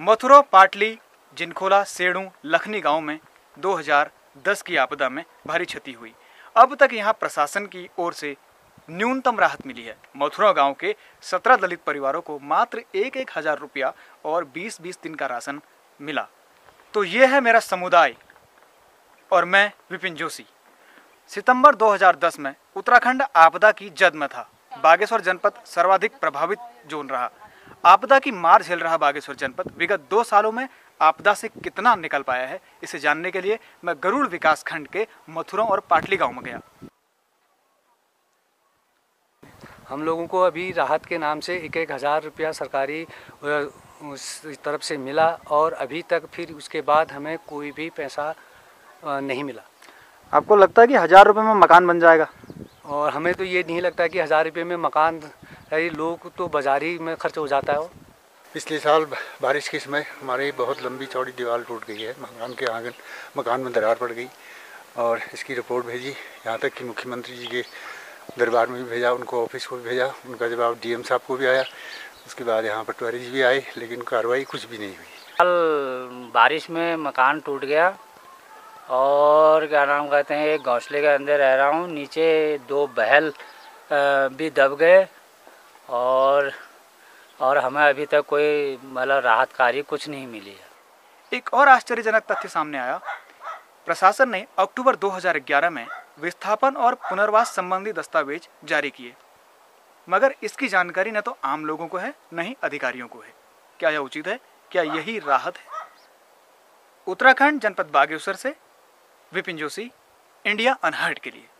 मथुरा, पाटली, जिनखोला, सेड़ू, लखनी गांव में 2010 की आपदा में भारी क्षति हुई। अब तक यहां प्रशासन की ओर से न्यूनतम राहत मिली है। मथुरा गांव के 17 दलित परिवारों को मात्र 1-1 हज़ार रुपया और 20-20 दिन का राशन मिला। तो ये है मेरा समुदाय और मैं विपिन जोशी। सितंबर 2010 में उत्तराखंड आपदा की जद में था। बागेश्वर जनपद सर्वाधिक प्रभावित जोन रहा। आपदा की मार झेल रहा बागेश्वर जनपद विगत 2 सालों में आपदा से कितना निकल पाया है, इसे जानने के लिए मैं गरुड़ विकास खंड के मथुरा और पाटली गांव में गया। हम लोगों को अभी राहत के नाम से 1-1 हज़ार रुपया सरकारी उस तरफ से मिला और अभी तक फिर उसके बाद हमें कोई भी पैसा नहीं मिला। आपको लगता है कि 1000 रुपये में मकान बन जाएगा? और हमें तो ये नहीं लगता कि 1000 रुपये में मकान है, लोग तो बाजारी में खर्च हो जाता है। पिछले साल बारिश के समय हमारे बहुत लंबी चौड़ी दीवार टूट गई है, मकान के आंगन मकान में दरार पड़ गई और इसकी रिपोर्ट भेजी, यहाँ तक कि मुख्यमंत्री जी के दरबार में भी भेजा, उनको ऑफिस को भी भेजा, उनका जवाब डीएम साहब को भी आया, उसके बाद यहाँ पटवारी जी भी आए, लेकिन कार्रवाई कुछ भी नहीं हुई। कल बारिश में मकान टूट गया और क्या नाम कहते हैं, एक घोंसले के अंदर रह रहा हूँ। नीचे 2 बहल भी दब गए और हमें अभी तक कोई मतलब राहत कार्य कुछ नहीं मिली है। एक और आश्चर्यजनक तथ्य सामने आया। प्रशासन ने अक्टूबर 2011 में विस्थापन और पुनर्वास संबंधी दस्तावेज जारी किए, मगर इसकी जानकारी न तो आम लोगों को है न ही अधिकारियों को है। क्या यह उचित है? क्या यही राहत है? उत्तराखंड जनपद बागेश्वर से विपिन जोशी, इंडिया अनहर्ड के लिए।